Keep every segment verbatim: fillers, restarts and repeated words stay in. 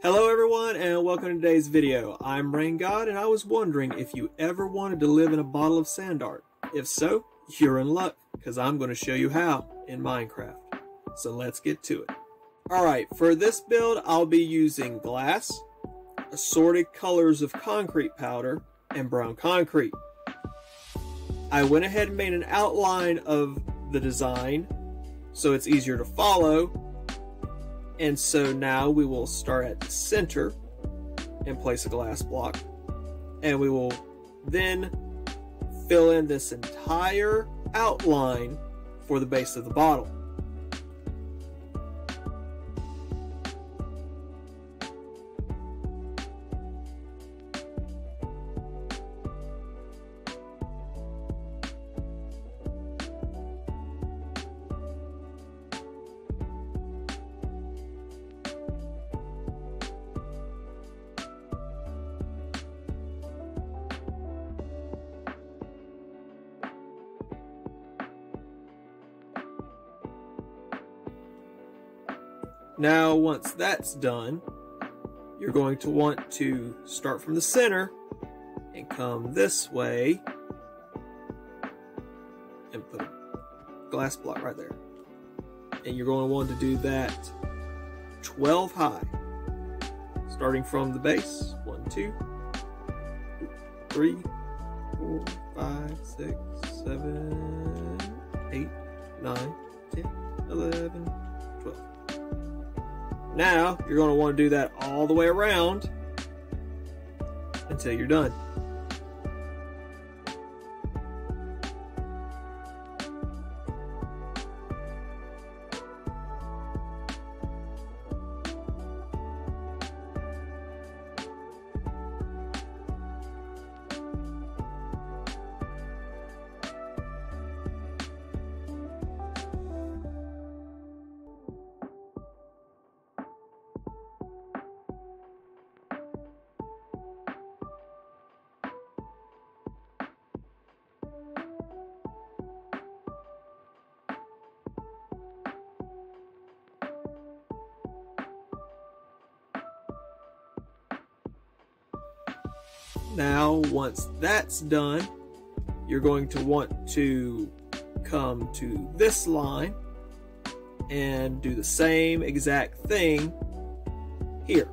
Hello everyone and welcome to today's video. I'm Rain God and I was wondering if you ever wanted to live in a bottle of sand art. If so, you're in luck because I'm going to show you how in Minecraft. So let's get to it. Alright, for this build I'll be using glass, assorted colors of concrete powder, and brown concrete. I went ahead and made an outline of the design so it's easier to follow. And so now we will start at the center and place a glass block. And we will then fill in this entire outline for the base of the bottle. Now, once that's done, you're going to want to start from the center and come this way and put a glass block right there. And you're going to want to do that twelve high, starting from the base. One, two, three, four, five, six, seven, eight, nine, ten, eleven, twelve. Now, you're going to want to do that all the way around until you're done. Now, once that's done, you're going to want to come to this line and do the same exact thing here.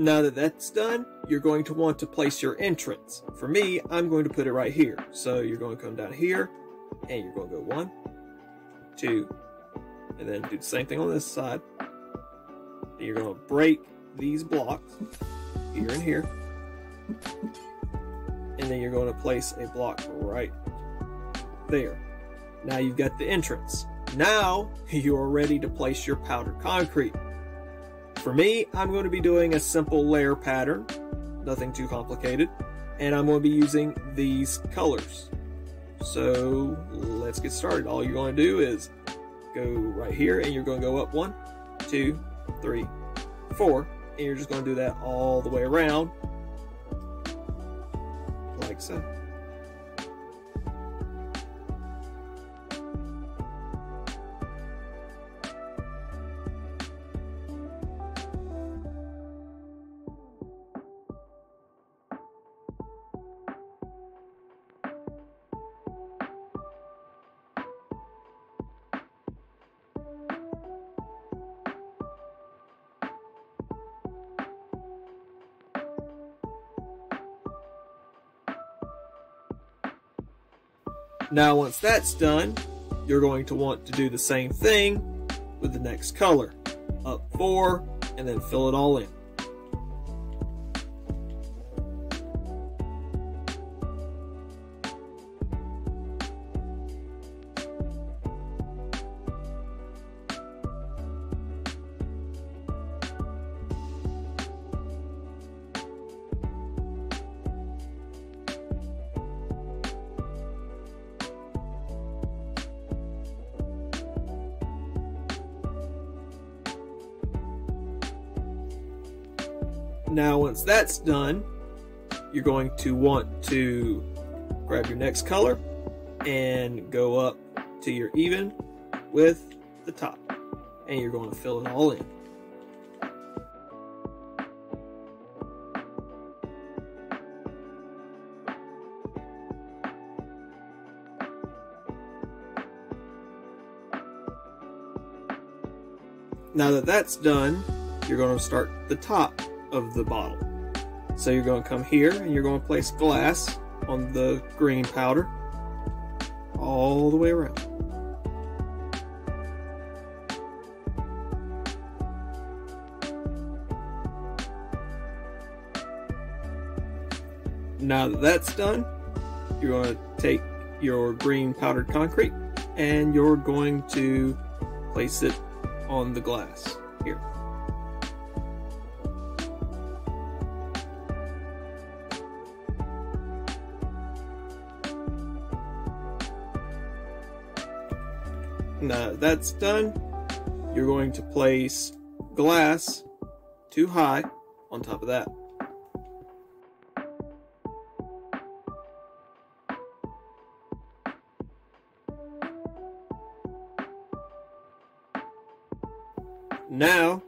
Now that that's done, you're going to want to place your entrance. For me, I'm going to put it right here. So you're going to come down here and you're going to go one, two, and then do the same thing on this side. And you're going to break these blocks here and here. And then you're going to place a block right there. Now you've got the entrance. Now you're ready to place your powdered concrete. For me, I'm going to be doing a simple layer pattern, nothing too complicated, and I'm going to be using these colors. So let's get started. All you're going to do is go right here and you're going to go up one, two, three, four, and you're just going to do that all the way around, like so. Now, once that's done, you're going to want to do the same thing with the next color. Up four, and then fill it all in. now once that's done, you're going to want to grab your next color and go up to your even with the top, and you're going to fill it all in. Now that that's done, you're going to start the top of the bottle. So you're going to come here and you're going to place glass on the green powder all the way around. Now that that's done, you're going to take your green powdered concrete and you're going to place it on the glass here. Now that that's done, you're going to place glass too high on top of that. Now,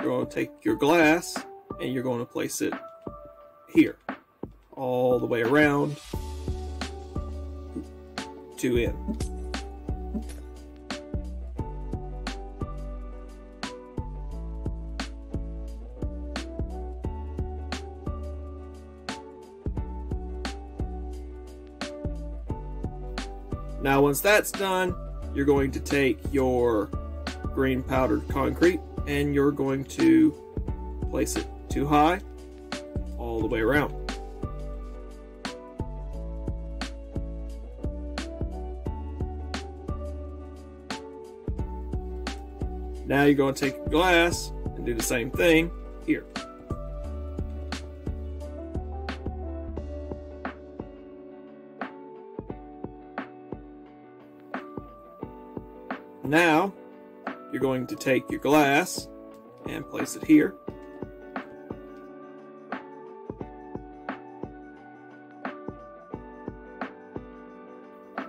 you're going to take your glass and you're going to place it here, all the way around to in. Now, once that's done, you're going to take your green powdered concrete and you're going to place it too high all the way around. Now you're going to take glass and do the same thing here. Now you're going to take your glass and place it here.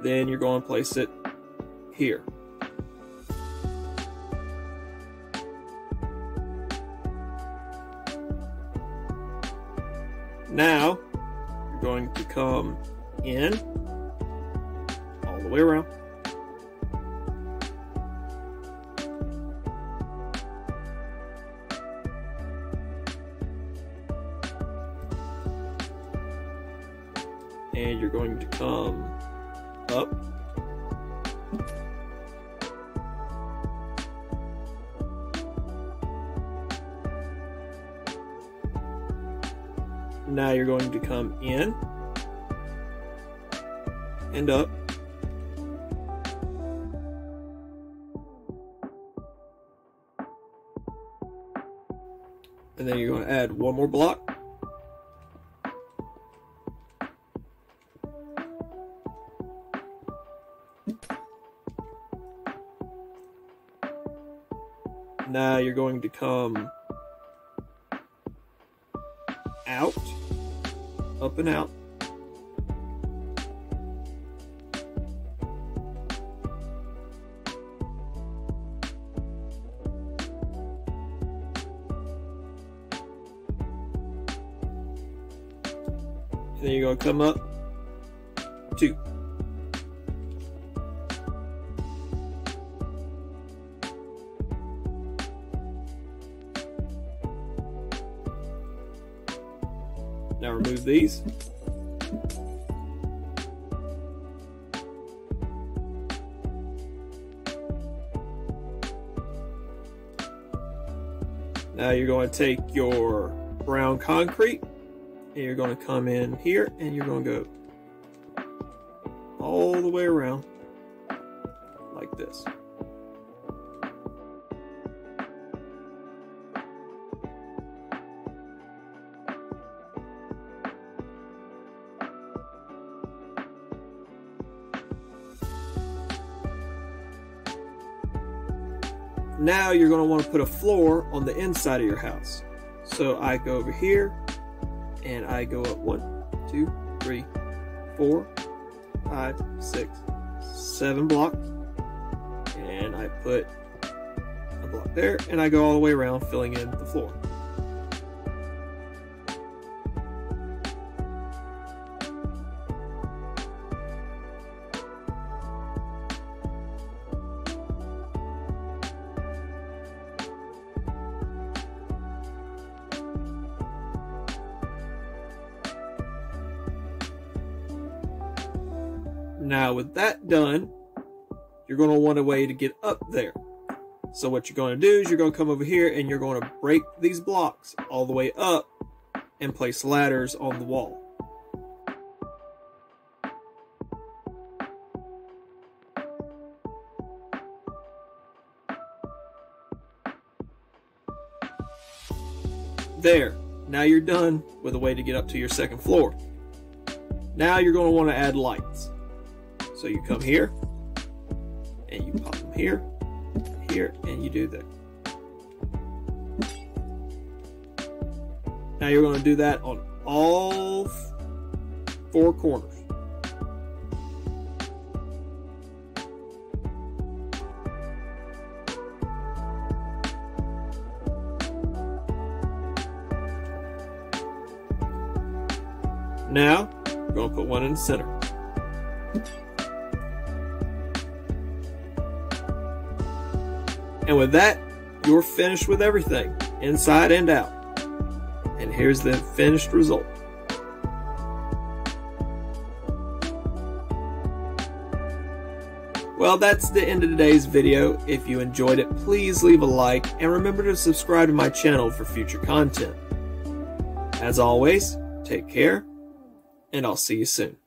Then you're going to place it here. Now you're going to come in all the way around. And you're going to come up. Now you're going to come in and up. And then you're going to add one more block. Now you're going to come out, up and out. And then you're going to come up, two. Now remove these. Now you're going to take your brown concrete and you're going to come in here and you're going to go all the way around like this. Now you're going to want to put a floor on the inside of your house. So I go over here and I go up one, two, three, four, five, six, seven blocks, and I put a block there and I go all the way around filling in the floor. Now with that done, you're going to want a way to get up there. So what you're going to do is you're going to come over here and you're going to break these blocks all the way up and place ladders on the wall. There, now you're done with a way to get up to your second floor. Now you're going to want to add lights. So you come here, and you pop them here, here, and you do that. Now you're going to do that on all four corners. Now, you're going to put one in the center. And with that, you're finished with everything, inside and out. And here's the finished result. Well, that's the end of today's video. If you enjoyed it, please leave a like and remember to subscribe to my channel for future content. As always, take care, and I'll see you soon.